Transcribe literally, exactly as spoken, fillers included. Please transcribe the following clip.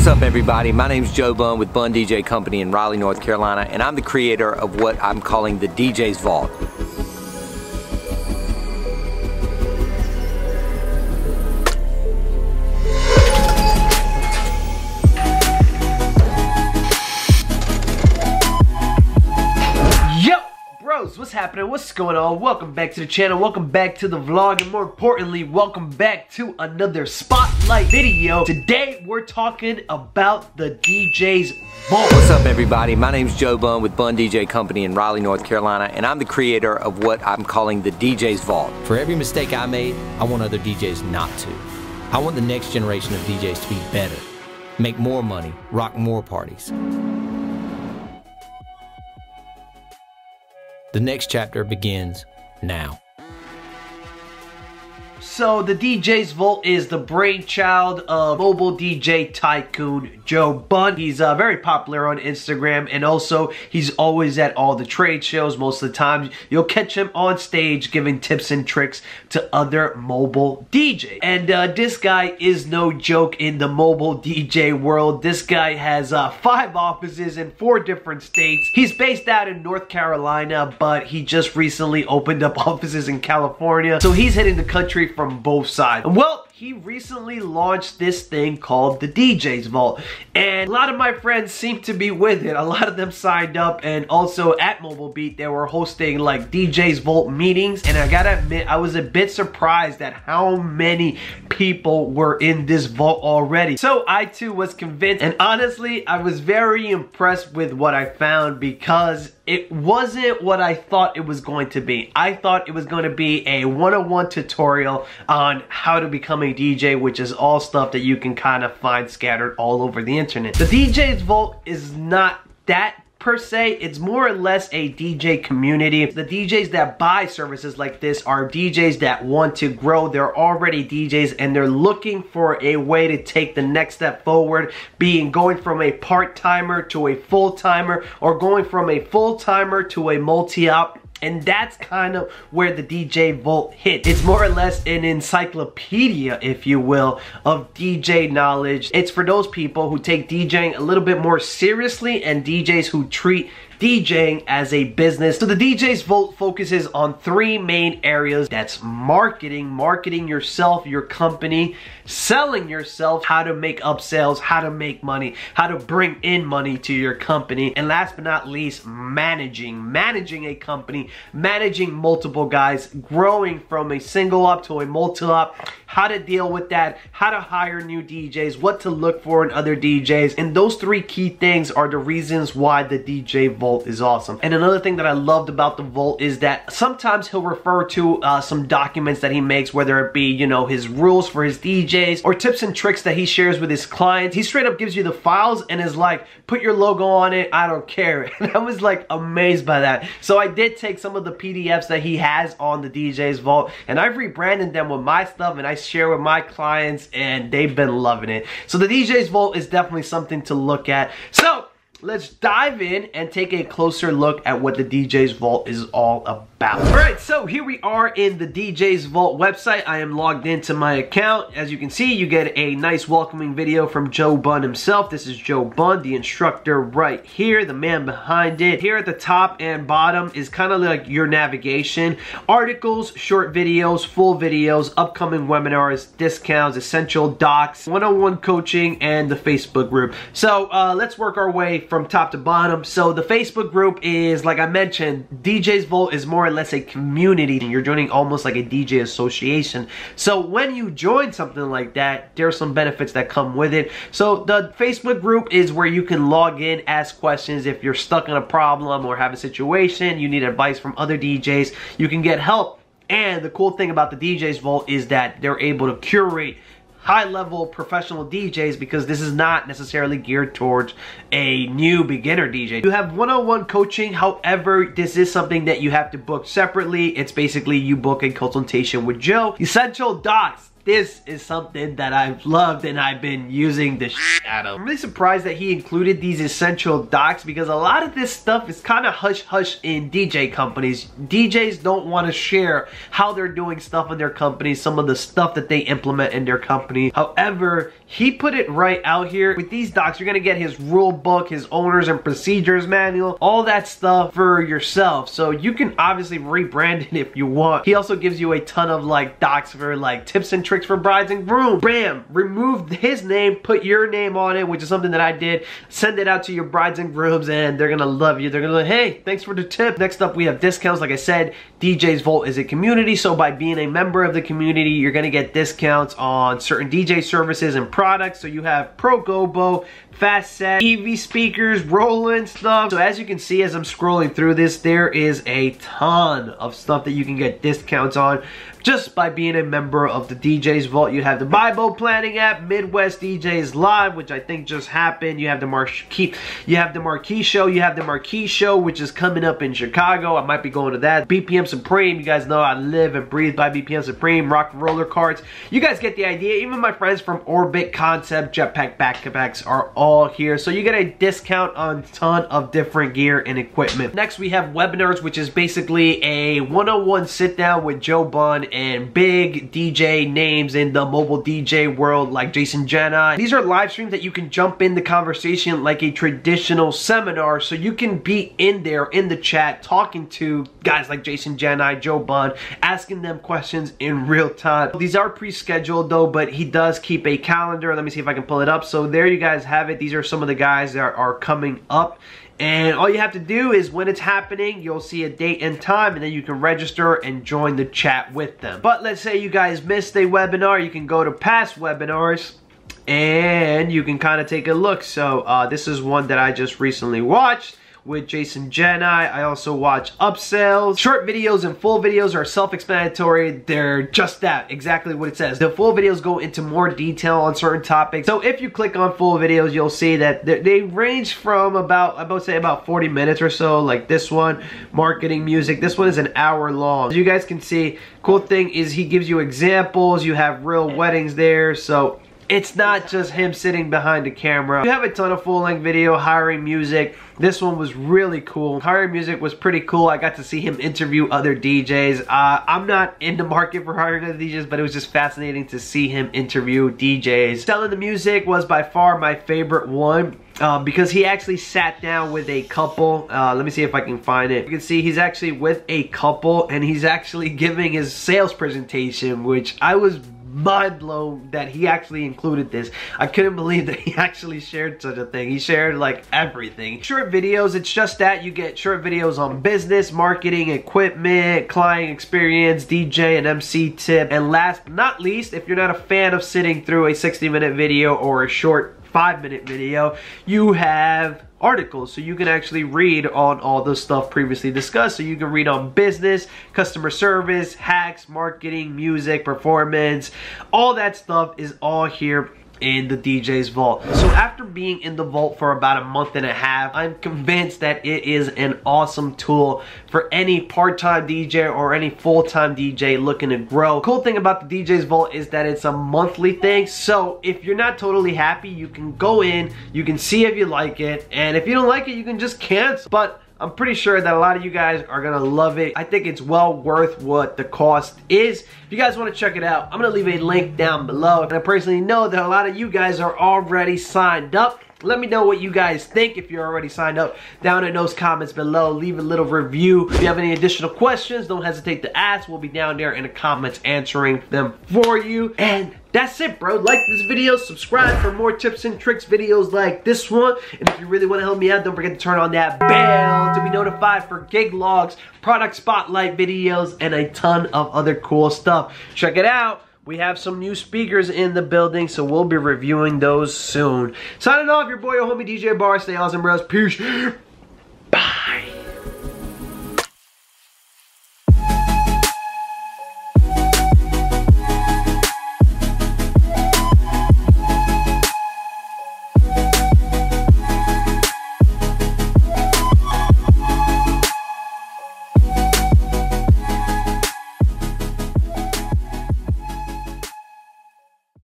What's up, everybody? My name's Joe Bunn with Bunn D J Company in Raleigh, North Carolina, and I'm the creator of what I'm calling the D J's Vault. What's happening? What's going on? Welcome back to the channel, welcome back to the vlog, and more importantly, welcome back to another spotlight video. Today we're talking about the D J's Vault. What's up, everybody? My name's Joe Bunn with Bunn D J Company in Raleigh, North Carolina, and I'm the creator of what I'm calling the D J's Vault. For every mistake I made, I want other D Js not to. I want the next generation of D Js to be better, make more money, rock more parties. The next chapter begins now. So the D J's Vault is the brainchild of mobile D J tycoon Joe Bunn. He's uh, very popular on Instagram, and also he's always at all the trade shows. Most of the time you'll catch him on stage giving tips and tricks to other mobile D Js. And uh, this guy is no joke in the mobile D J world. This guy has uh, five offices in four different states. He's based out in North Carolina, but he just recently opened up offices in California. So he's hitting the country from both sides. Well, he recently launched this thing called the D J's Vault, and a lot of my friends seem to be with it. A lot of them signed up, and also at Mobile Beat they were hosting like D J's Vault meetings, and I gotta admit I was a bit surprised at how many people were in this vault already. So I too was convinced, and honestly I was very impressed with what I found, because it wasn't what I thought it was going to be. I thought it was going to be a one oh one tutorial on how to become a D J, which is all stuff that you can kind of find scattered all over the internet. The D J's Vault is not that per se, it's more or less a D J community. The D Js that buy services like this are D Js that want to grow. They're already D Js and they're looking for a way to take the next step forward, being going from a part-timer to a full-timer, or going from a full-timer to a multi-op. And that's kind of where the D J Vault hits. It's more or less an encyclopedia, if you will, of D J knowledge. It's for those people who take DJing a little bit more seriously, and D Js who treat DJing as a business. So the D J's Vault focuses on three main areas. That's marketing, marketing yourself, your company, selling yourself, how to make upsells, how to make money, how to bring in money to your company, and last but not least, managing. Managing a company, managing multiple guys, growing from a single up to a multi-up, how to deal with that, how to hire new D Js, what to look for in other D Js, and those three key things are the reasons why the D J Vault is awesome. And another thing that I loved about the Vault is that sometimes he'll refer to uh, some documents that he makes, whether it be, you know, his rules for his D Js or tips and tricks that he shares with his clients. He straight up gives you the files and is like, put your logo on it, I don't care. And I was like amazed by that. So I did take some of the P D Fs that he has on the D J's Vault, and I've rebranded them with my stuff, and I share with my clients, and they've been loving it. So the D J's Vault is definitely something to look at. So let's dive in and take a closer look at what the D J's Vault is all about. All right, so here we are in the D J's Vault website. I am logged into my account. As you can see, you get a nice welcoming video from Joe Bunn himself. This is Joe Bunn, the instructor right here, the man behind it. Here at the top and bottom is kind of like your navigation. Articles, short videos, full videos, upcoming webinars, discounts, essential docs, one-on-one coaching, and the Facebook group. So uh, let's work our way from top to bottom. So the Facebook group is, like I mentioned, D J's Vault is more or less a community. You're joining almost like a D J association. So when you join something like that, there are some benefits that come with it. So the Facebook group is where you can log in, ask questions if you're stuck in a problem or have a situation, you need advice from other D Js, you can get help. And the cool thing about the D J's Vault is that they're able to curate high-level professional D Js, because this is not necessarily geared towards a new beginner D J. You have one-on-one coaching, however, this is something that you have to book separately. It's basically you book a consultation with Joe. Essential docs. this is something that I've loved and I've been using the shit out of. I'm really surprised that he included these essential docs, because a lot of this stuff is kind of hush-hush in D J companies. D Js don't want to share how they're doing stuff in their companies, some of the stuff that they implement in their company. However, he put it right out here. With these docs, you're going to get his rule book, his owners and procedures manual, all that stuff for yourself. So you can obviously rebrand it if you want. He also gives you a ton of like docs for like tips and tricks for brides and grooms. Bam! Remove his name, put your name on it, which is something that I did. Send it out to your brides and grooms and they're gonna love you. They're gonna like, hey, thanks for the tip. Next up, we have discounts. Like I said, D J's Vault is a community, so by being a member of the community, you're gonna get discounts on certain D J services and products. So you have Pro Gobo, Fast Set, E V speakers, Roland stuff. So as you can see, as I'm scrolling through this, there is a ton of stuff that you can get discounts on just by being a member of the D J's Vault. You have the Bible Planning app, Midwest D J's Live, which I think just happened. You have the Marquee, you have the Marquee Show, you have the Marquee Show, which is coming up in Chicago. I might be going to that. B P M Supreme, you guys know I live and breathe by B P M Supreme. Rock and Roller Cards, you guys get the idea. Even my friends from Orbit Concept, Jetpack, Backpacks are all here. So you get a discount on a ton of different gear and equipment. Next, we have webinars, which is basically a one oh one sit down with Joe Bunn and big D J names in the mobile D J world like Jason Jenné. These are live streams that you can jump in the conversation like a traditional seminar, so you can be in there in the chat talking to guys like Jason Jenné, Joe Bunn, asking them questions in real time. These are pre-scheduled though, but he does keep a calendar. Let me see if I can pull it up. So there you guys have it. These are some of the guys that are coming up. And all you have to do is when it's happening, you'll see a date and time, and then you can register and join the chat with them. But let's say you guys missed a webinar, you can go to past webinars and you can kind of take a look. So uh, this is one that I just recently watched with Jason Jenné. I also watch upsells. Short videos and full videos are self-explanatory. They're just that, exactly what it says. The full videos go into more detail on certain topics. So if you click on full videos, you'll see that they range from about, I would say about forty minutes or so, like this one, marketing music. This one is an hour long. As you guys can see, cool thing is he gives you examples. You have real weddings there, so it's not just him sitting behind the camera. You have a ton of full-length video, hiring music. This one was really cool. Hiring music was pretty cool. I got to see him interview other D Js. Uh, I'm not in the market for hiring other D Js, but it was just fascinating to see him interview D Js. Selling the music was by far my favorite one. Um, because he actually sat down with a couple. Uh, let me see if I can find it. You can see he's actually with a couple and he's actually giving his sales presentation, which I was mind blown that he actually included this. I couldn't believe that he actually shared such a thing. He shared like everything. Short videos, it's just that you get short videos on business, marketing, equipment, client experience, D J and M C tip. And last but not least, if you're not a fan of sitting through a sixty minute video or a short five minute video, you have articles, so you can actually read on all the stuff previously discussed. So you can read on business, customer service, hacks, marketing, music, performance, all that stuff is all here in the D J's Vault. So after being in the Vault for about a month and a half, I'm convinced that it is an awesome tool for any part-time D J or any full-time D J looking to grow. Cool thing about the D J's Vault is that it's a monthly thing, so if you're not totally happy, you can go in, you can see if you like it, and if you don't like it, you can just cancel. But I'm pretty sure that a lot of you guys are gonna love it. I think it's well worth what the cost is. If you guys wanna check it out, I'm gonna leave a link down below. And I personally know that a lot of you guys are already signed up. Let me know what you guys think if you're already signed up down in those comments below. Leave a little review. If you have any additional questions, don't hesitate to ask. We'll be down there in the comments answering them for you. And that's it, bro. Like this video, subscribe for more tips and tricks videos like this one. And if you really want to help me out, don't forget to turn on that bell to be notified for gig logs, product spotlight videos, and a ton of other cool stuff. Check it out. We have some new speakers in the building, so we'll be reviewing those soon. Signing off, your boy, your homie, D J Barr. Stay awesome, bros. Peace.